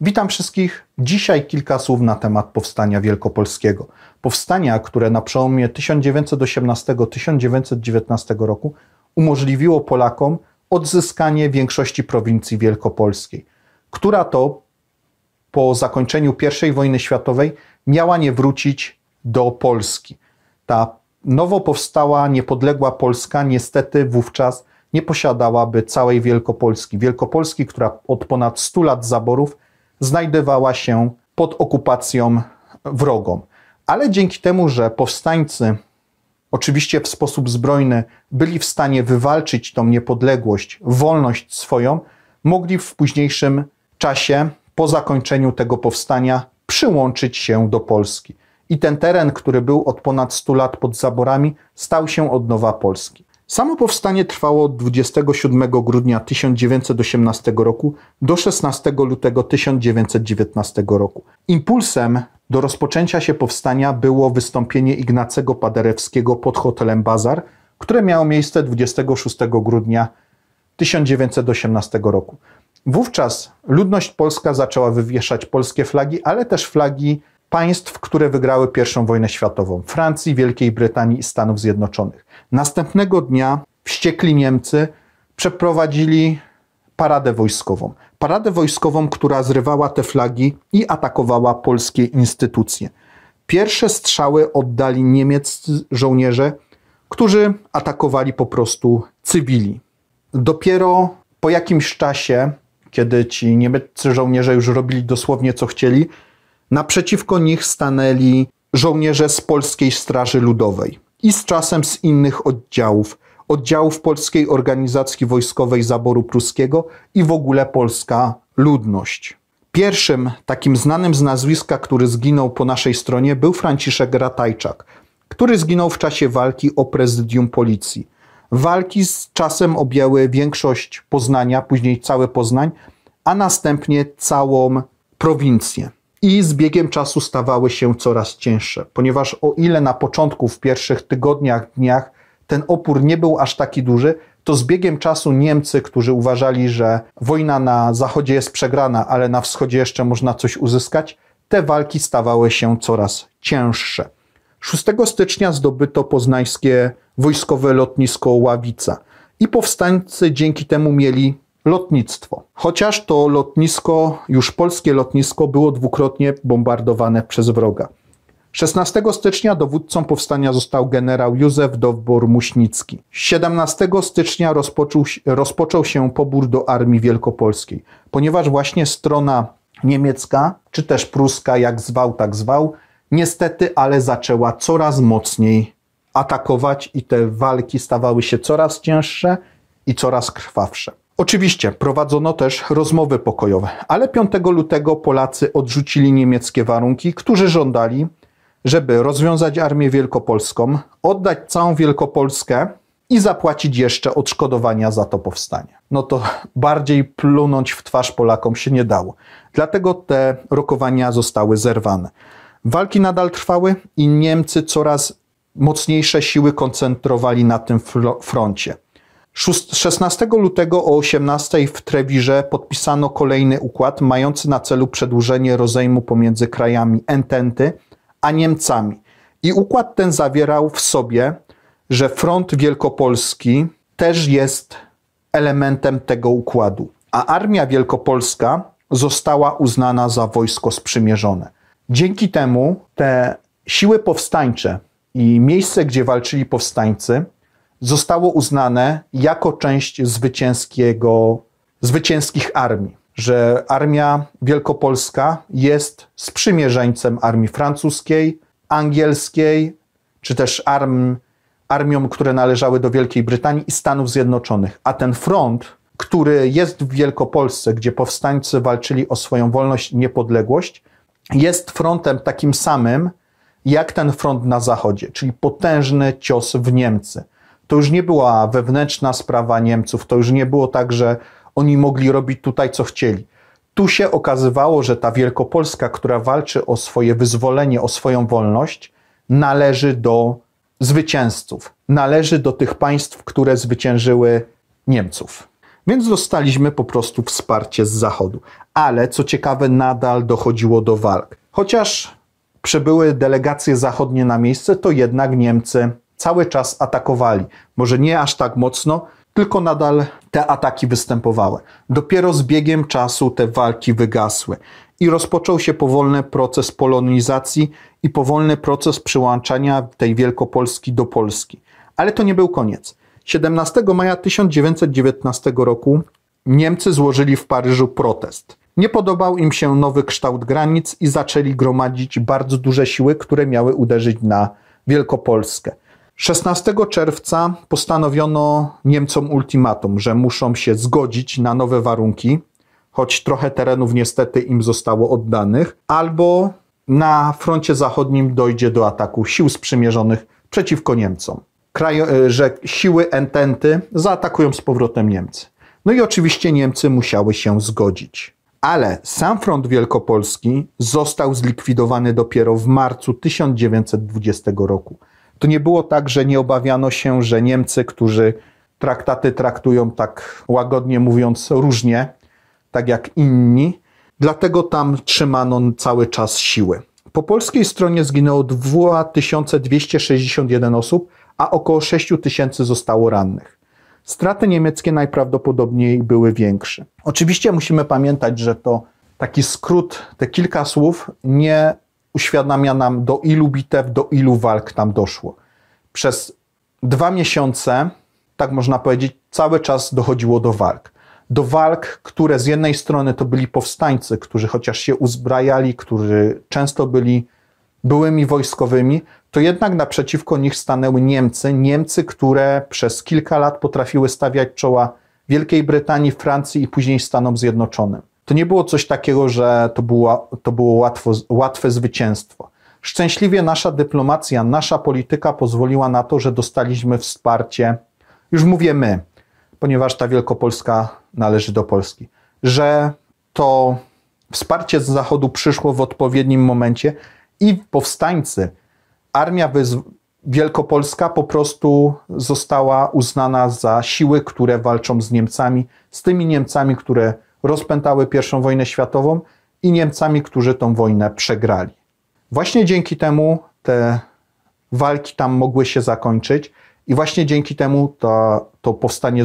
Witam wszystkich. Dzisiaj kilka słów na temat Powstania Wielkopolskiego. Powstania, które na przełomie 1918-1919 roku umożliwiło Polakom odzyskanie większości prowincji wielkopolskiej, która to po zakończeniu I wojny światowej miała nie wrócić do Polski. Ta nowo powstała, niepodległa Polska niestety wówczas nie posiadałaby całej Wielkopolski. Wielkopolski, która od ponad 100 lat zaborów znajdowała się pod okupacją wrogą. Ale dzięki temu, że powstańcy oczywiście w sposób zbrojny byli w stanie wywalczyć tą niepodległość, wolność swoją, mogli w późniejszym czasie, po zakończeniu tego powstania, przyłączyć się do Polski. I ten teren, który był od ponad 100 lat pod zaborami, stał się od nowa Polski. Samo powstanie trwało 27 grudnia 1918 roku do 16 lutego 1919 roku. Impulsem do rozpoczęcia się powstania było wystąpienie Ignacego Paderewskiego pod hotelem Bazar, które miało miejsce 26 grudnia 1918 roku. Wówczas ludność polska zaczęła wywieszać polskie flagi, ale też flagi państw, które wygrały I wojnę światową: Francji, Wielkiej Brytanii i Stanów Zjednoczonych. Następnego dnia wściekli Niemcy przeprowadzili paradę wojskową. Paradę wojskową, która zrywała te flagi i atakowała polskie instytucje. Pierwsze strzały oddali niemieccy żołnierze, którzy atakowali po prostu cywili. Dopiero po jakimś czasie, kiedy ci niemieccy żołnierze już robili dosłownie co chcieli, naprzeciwko nich stanęli żołnierze z Polskiej Straży Ludowej i z czasem z innych oddziałów Polskiej Organizacji Wojskowej Zaboru Pruskiego i w ogóle polska ludność. Pierwszym takim znanym z nazwiska, który zginął po naszej stronie, był Franciszek Ratajczak, który zginął w czasie walki o prezydium policji. Walki z czasem objęły większość Poznania, później cały Poznań, a następnie całą prowincję. I z biegiem czasu stawały się coraz cięższe, ponieważ o ile na początku, w pierwszych tygodniach, dniach ten opór nie był aż taki duży, to z biegiem czasu Niemcy, którzy uważali, że wojna na zachodzie jest przegrana, ale na wschodzie jeszcze można coś uzyskać, te walki stawały się coraz cięższe. 6 stycznia zdobyto poznańskie wojskowe lotnisko Ławica i powstańcy dzięki temu mieli lotnictwo. Chociaż to lotnisko, już polskie lotnisko, było dwukrotnie bombardowane przez wroga. 16 stycznia dowódcą powstania został generał Józef Dowbor-Muśnicki. 17 stycznia rozpoczął się pobór do Armii Wielkopolskiej, ponieważ właśnie strona niemiecka, czy też pruska, jak zwał, tak zwał, niestety, ale zaczęła coraz mocniej atakować i te walki stawały się coraz cięższe i coraz krwawsze. Oczywiście prowadzono też rozmowy pokojowe, ale 5 lutego Polacy odrzucili niemieckie warunki, którzy żądali, żeby rozwiązać Armię Wielkopolską, oddać całą Wielkopolskę i zapłacić jeszcze odszkodowania za to powstanie. No to bardziej plunąć w twarz Polakom się nie dało. Dlatego te rokowania zostały zerwane. Walki nadal trwały i Niemcy coraz mocniejsze siły koncentrowali na tym froncie. 16 lutego o 18 w Trewirze podpisano kolejny układ mający na celu przedłużenie rozejmu pomiędzy krajami Ententy a Niemcami. I układ ten zawierał w sobie, że front wielkopolski też jest elementem tego układu, a Armia Wielkopolska została uznana za wojsko sprzymierzone. Dzięki temu te siły powstańcze i miejsce, gdzie walczyli powstańcy, zostało uznane jako część zwycięskich armii, że Armia Wielkopolska jest sprzymierzeńcem armii francuskiej, angielskiej, czy też armiom, które należały do Wielkiej Brytanii i Stanów Zjednoczonych. A ten front, który jest w Wielkopolsce, gdzie powstańcy walczyli o swoją wolność i niepodległość, jest frontem takim samym jak ten front na zachodzie, czyli potężny cios w Niemcy. To już nie była wewnętrzna sprawa Niemców, to już nie było tak, że oni mogli robić tutaj co chcieli. Tu się okazywało, że ta Wielkopolska, która walczy o swoje wyzwolenie, o swoją wolność, należy do zwycięzców, należy do tych państw, które zwyciężyły Niemców. Więc dostaliśmy po prostu wsparcie z zachodu. Ale co ciekawe, nadal dochodziło do walk. Chociaż przybyły delegacje zachodnie na miejsce, to jednak Niemcy cały czas atakowali. Może nie aż tak mocno, tylko nadal te ataki występowały. Dopiero z biegiem czasu te walki wygasły i rozpoczął się powolny proces polonizacji i powolny proces przyłączania tej Wielkopolski do Polski. Ale to nie był koniec. 17 maja 1919 roku Niemcy złożyli w Paryżu protest. Nie podobał im się nowy kształt granic i zaczęli gromadzić bardzo duże siły, które miały uderzyć na Wielkopolskę. 16 czerwca postanowiono Niemcom ultimatum, że muszą się zgodzić na nowe warunki, choć trochę terenów niestety im zostało oddanych, albo na froncie zachodnim dojdzie do ataku sił sprzymierzonych przeciwko Niemcom. Że siły Ententy zaatakują z powrotem Niemcy. No i oczywiście Niemcy musiały się zgodzić. Ale sam front wielkopolski został zlikwidowany dopiero w marcu 1920 roku. To nie było tak, że nie obawiano się, że Niemcy, którzy traktaty traktują tak łagodnie mówiąc różnie, tak jak inni, dlatego tam trzymano cały czas siły. Po polskiej stronie zginęło 2261 osób, a około 6000 zostało rannych. Straty niemieckie najprawdopodobniej były większe. Oczywiście musimy pamiętać, że to taki skrót, te kilka słów nie uświadamia nam, do ilu bitew, do ilu walk tam doszło. Przez 2 miesiące, tak można powiedzieć, cały czas dochodziło do walk. Do walk, które z jednej strony to byli powstańcy, którzy chociaż się uzbrajali, którzy często byli byłymi wojskowymi, to jednak naprzeciwko nich stanęły Niemcy. Niemcy, które przez kilka lat potrafiły stawiać czoła Wielkiej Brytanii, Francji i później Stanom Zjednoczonym. To nie było coś takiego, że to było łatwe zwycięstwo. Szczęśliwie nasza dyplomacja, nasza polityka pozwoliła na to, że dostaliśmy wsparcie, już mówię my, ponieważ ta Wielkopolska należy do Polski, że to wsparcie z Zachodu przyszło w odpowiednim momencie i powstańcy, Armia Wielkopolska po prostu została uznana za siły, które walczą z Niemcami, z tymi Niemcami, które rozpętały I wojnę światową i Niemcami, którzy tą wojnę przegrali. Właśnie dzięki temu te walki tam mogły się zakończyć i właśnie dzięki temu to powstanie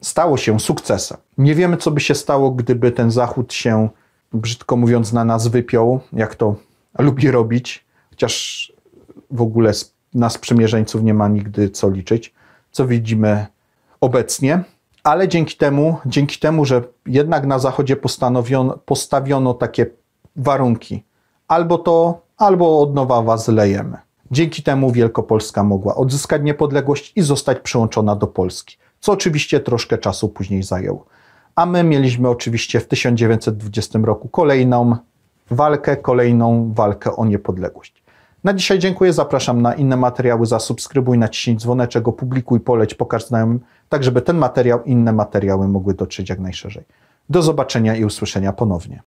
stało się sukcesem. Nie wiemy, co by się stało, gdyby ten Zachód się, brzydko mówiąc, na nas wypiął, jak to lubi robić, chociaż w ogóle na sprzymierzeńców nie ma nigdy co liczyć, co widzimy obecnie. Ale dzięki temu, że jednak na Zachodzie postawiono takie warunki, albo od nowa was lejemy. Dzięki temu Wielkopolska mogła odzyskać niepodległość i zostać przyłączona do Polski, co oczywiście troszkę czasu później zajęło. A my mieliśmy oczywiście w 1920 roku kolejną walkę o niepodległość. Na dzisiaj dziękuję, zapraszam na inne materiały, zasubskrybuj, naciśnij dzwoneczek, opublikuj, poleć, pokaż znajomym, tak żeby ten materiał i inne materiały mogły dotrzeć jak najszerzej. Do zobaczenia i usłyszenia ponownie.